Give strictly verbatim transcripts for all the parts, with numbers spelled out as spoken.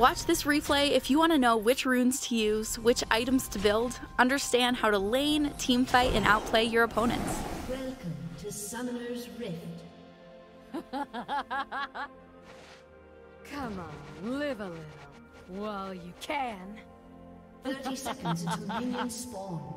Watch this replay if you want to know which runes to use, which items to build, understand how to lane, teamfight, and outplay your opponents. Welcome to Summoner's Rift. Come on, live a little while you can. thirty seconds until minions spawn.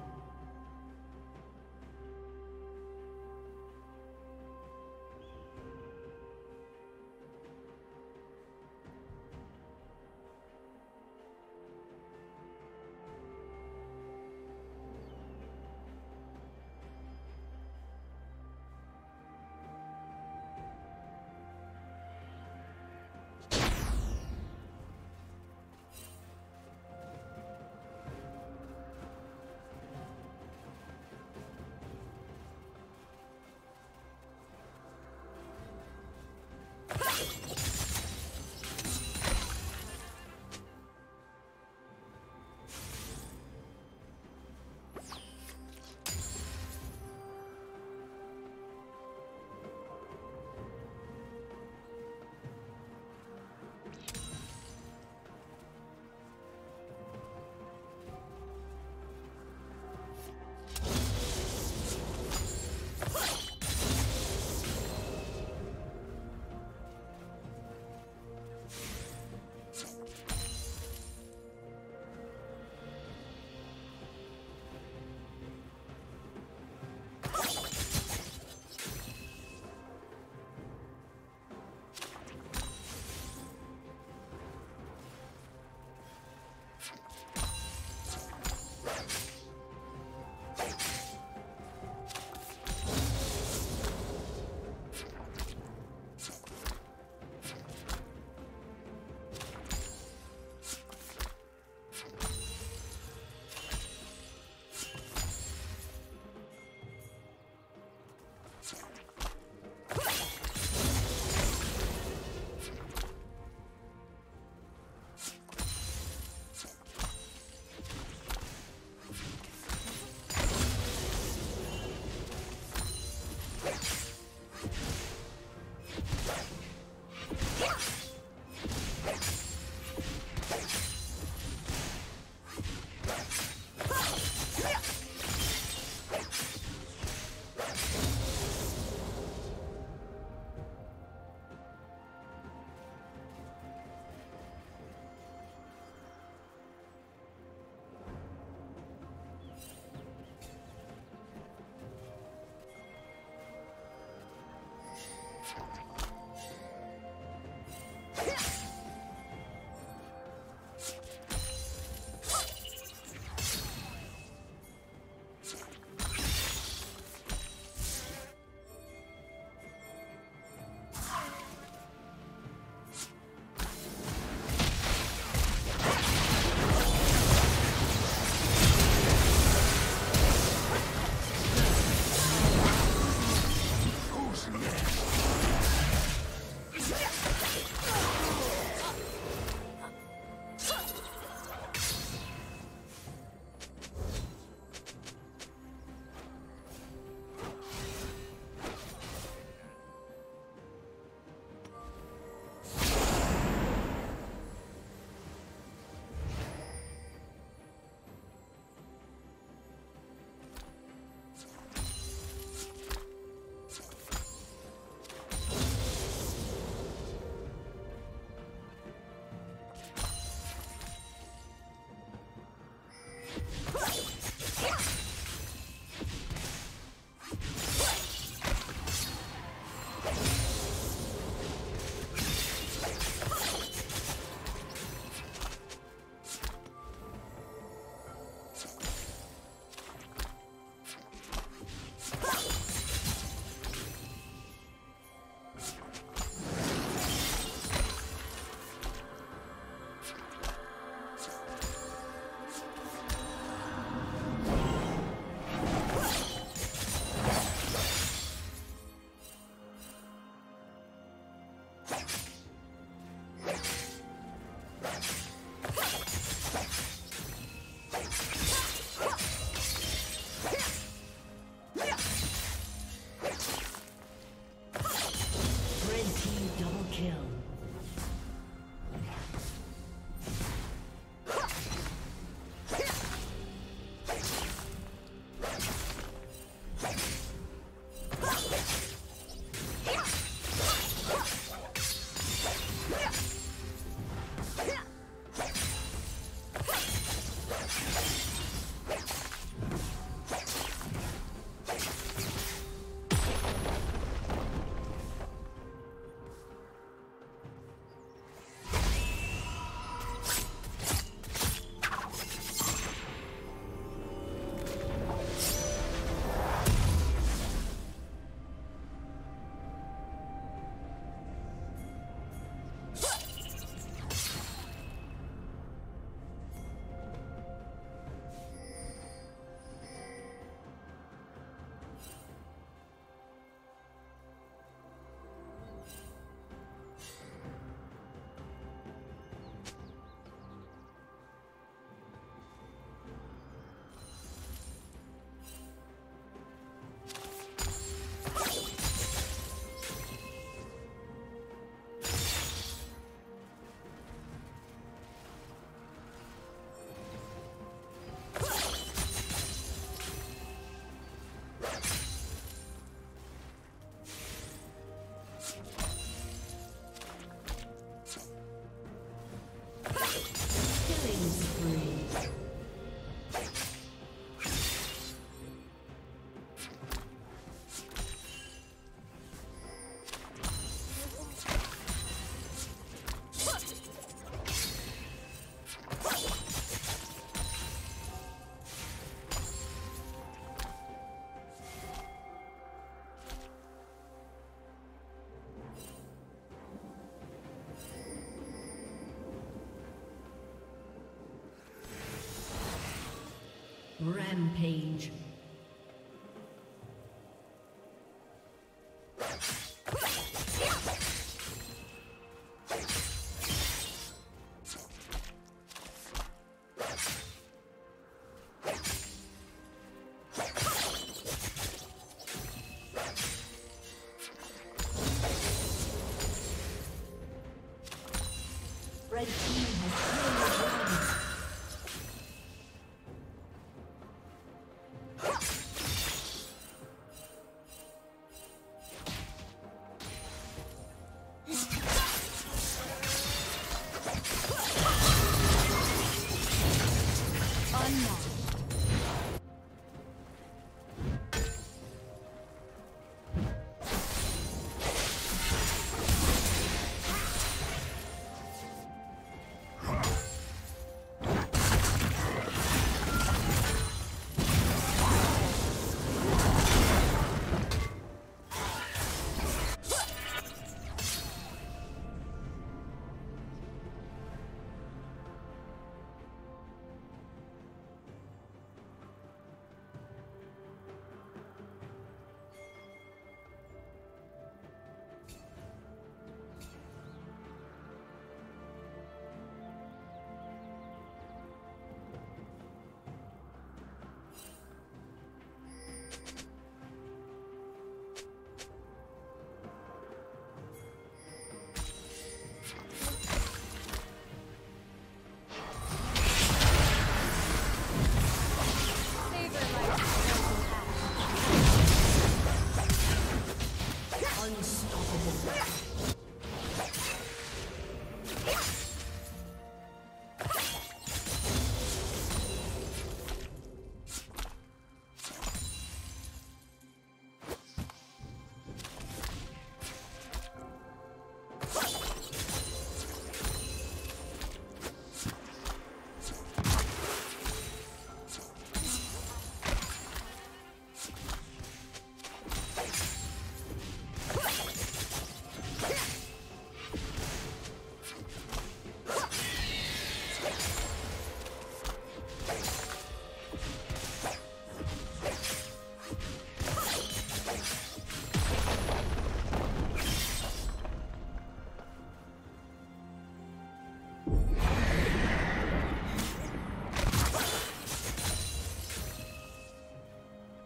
Rampage.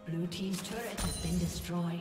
Blue team's turret has been destroyed.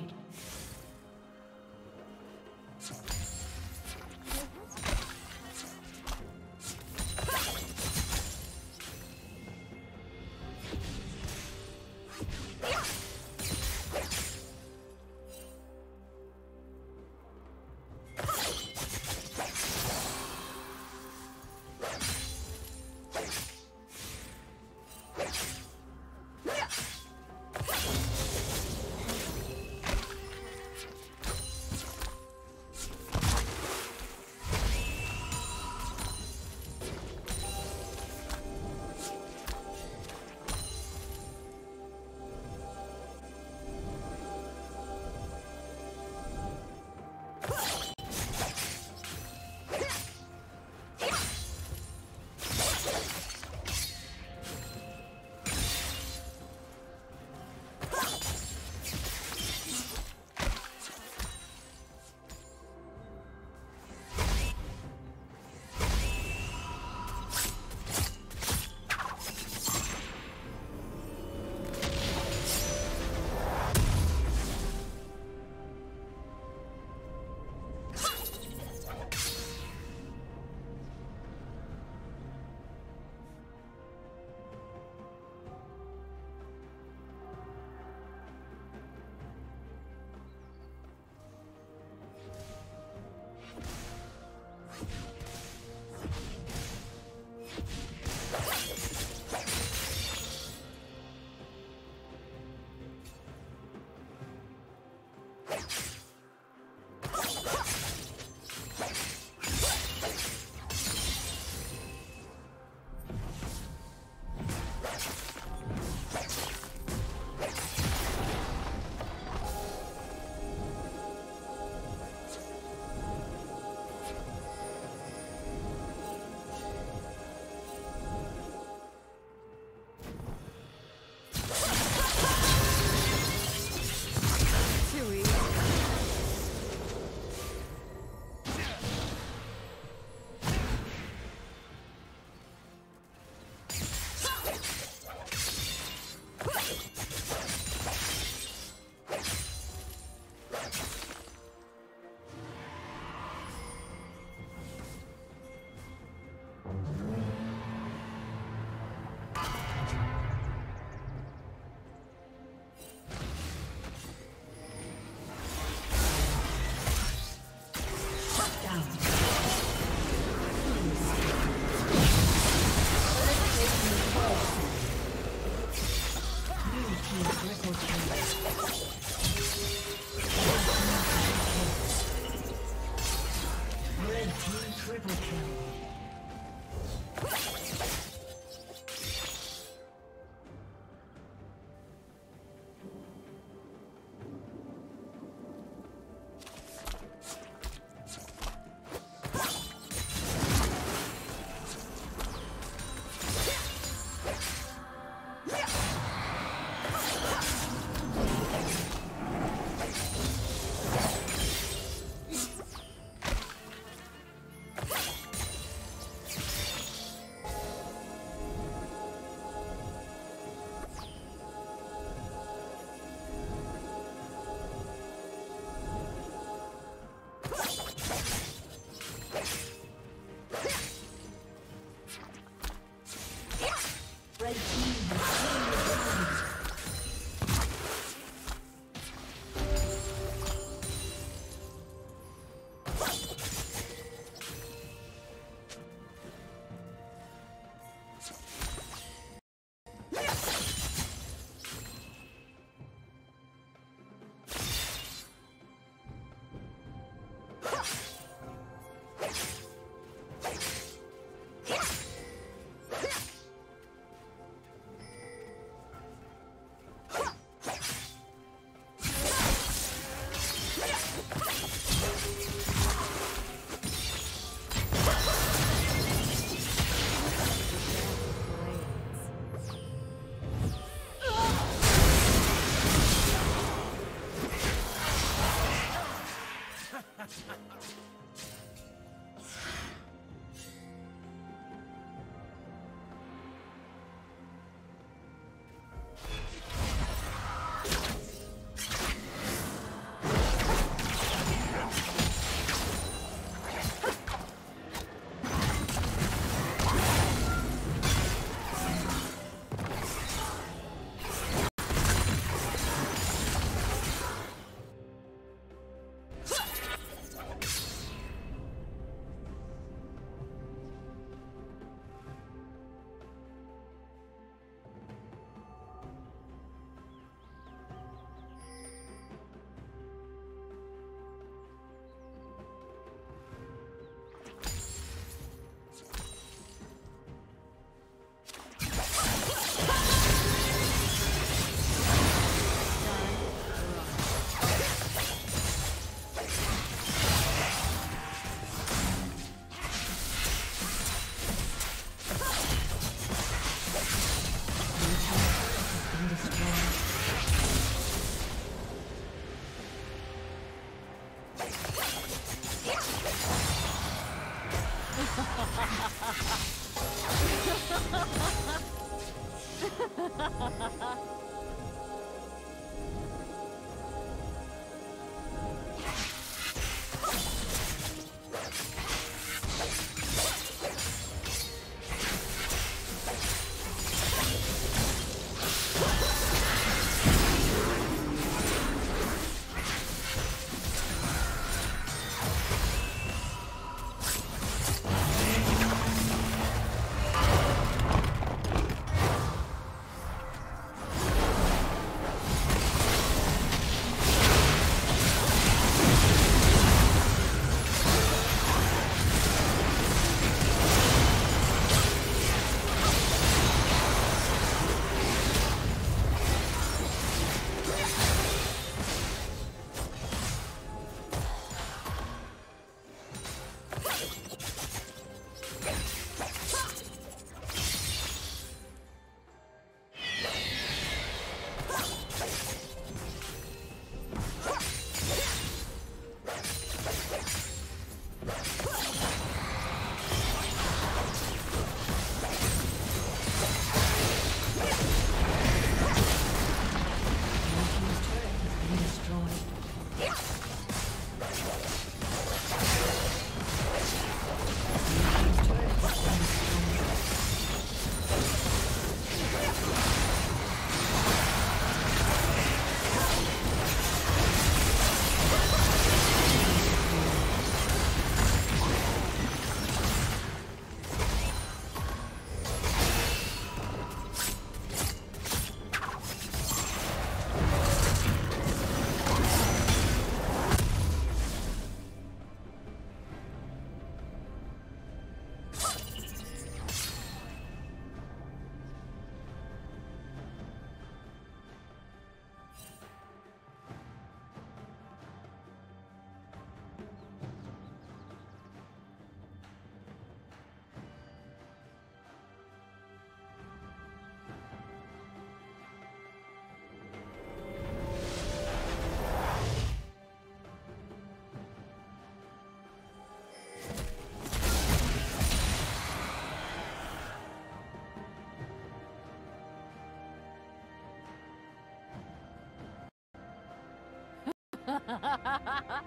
Ha ha ha ha ha!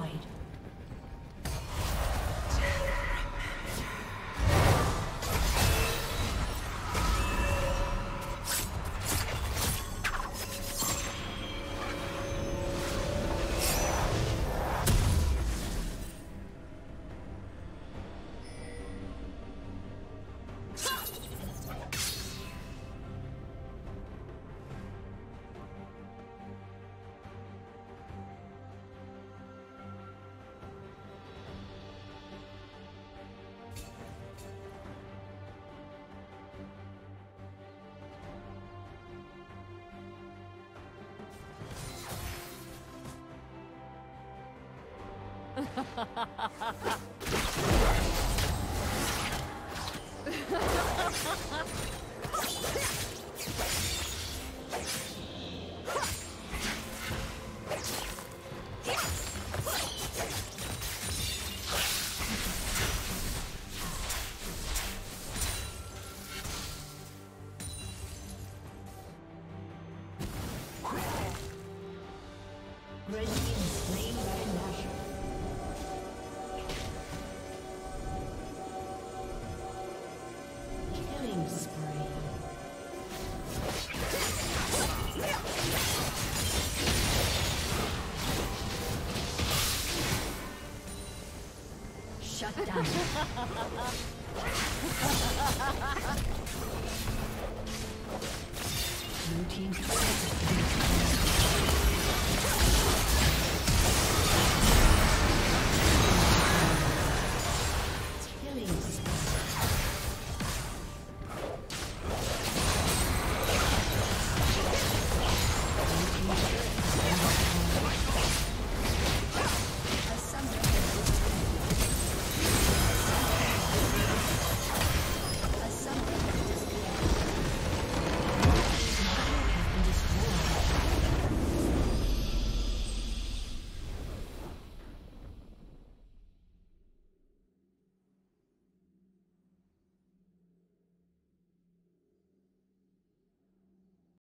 destroyed. Ha ha ha ha ha Shut down. Blue team's